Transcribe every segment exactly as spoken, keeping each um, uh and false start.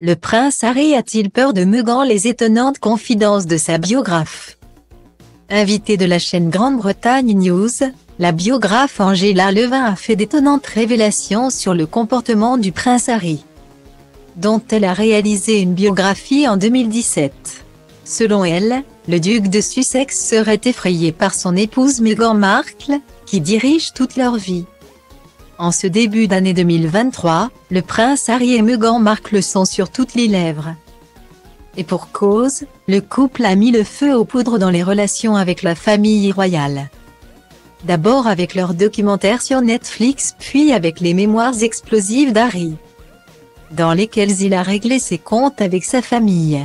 Le prince Harry a-t-il peur de Meghan? Les étonnantes confidences de sa biographe. Invitée de la chaîne Grande-Bretagne News, la biographe Angela Levin a fait d'étonnantes révélations sur le comportement du prince Harry, dont elle a réalisé une biographie en deux mille dix-sept. Selon elle, le duc de Sussex serait effrayé par son épouse Meghan Markle, qui dirige toute leur vie. En ce début d'année deux mille vingt-trois, le prince Harry et Meghan Markle sont sur toutes les lèvres. Et pour cause, le couple a mis le feu aux poudres dans les relations avec la famille royale. D'abord avec leur documentaire sur Netflix, puis avec les mémoires explosives d'Harry, dans lesquelles il a réglé ses comptes avec sa famille.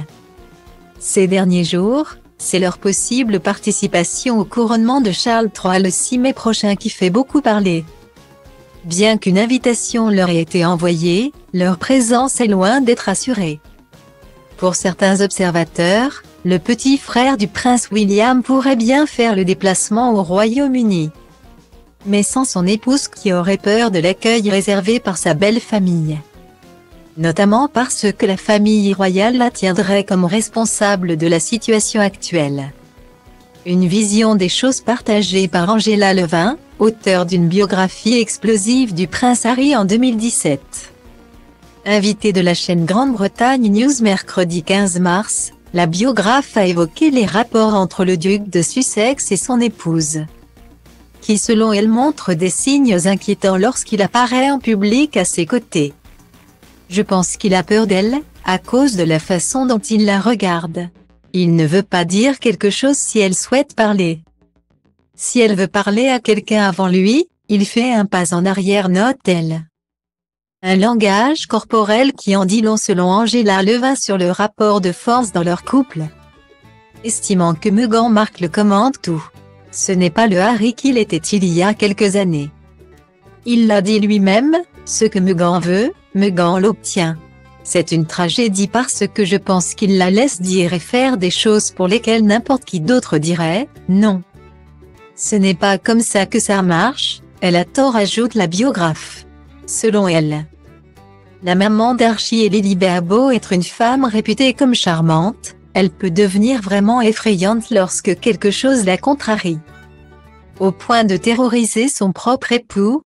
Ces derniers jours, c'est leur possible participation au couronnement de Charles trois le six mai prochain qui fait beaucoup parler. Bien qu'une invitation leur ait été envoyée, leur présence est loin d'être assurée. Pour certains observateurs, le petit frère du prince William pourrait bien faire le déplacement au Royaume-Uni, mais sans son épouse qui aurait peur de l'accueil réservé par sa belle famille. Notamment parce que la famille royale la tiendrait comme responsable de la situation actuelle. Une vision des choses partagée par Angela Levin, auteur d'une biographie explosive du prince Harry en deux mille dix-sept. Invitée de la chaîne Grande-Bretagne News mercredi quinze mars, la biographe a évoqué les rapports entre le duc de Sussex et son épouse, qui selon elle montre des signes inquiétants lorsqu'il apparaît en public à ses côtés. « Je pense qu'il a peur d'elle, à cause de la façon dont il la regarde. Il ne veut pas dire quelque chose si elle souhaite parler. Si elle veut parler à quelqu'un avant lui, il fait un pas en arrière », note-t-elle. Un langage corporel qui en dit long selon Angela Levin sur le rapport de force dans leur couple, estimant que Meghan Markle commande tout. Ce n'est pas le Harry qu'il était il y a quelques années. Il l'a dit lui-même, ce que Meghan veut, Meghan l'obtient. C'est une tragédie parce que je pense qu'il la laisse dire et faire des choses pour lesquelles n'importe qui d'autre dirait « non ». Ce n'est pas comme ça que ça marche, elle a tort, ajoute la biographe. Selon elle, la maman d'Archie et Lilibet a beau être une femme réputée comme charmante, elle peut devenir vraiment effrayante lorsque quelque chose la contrarie, au point de terroriser son propre époux,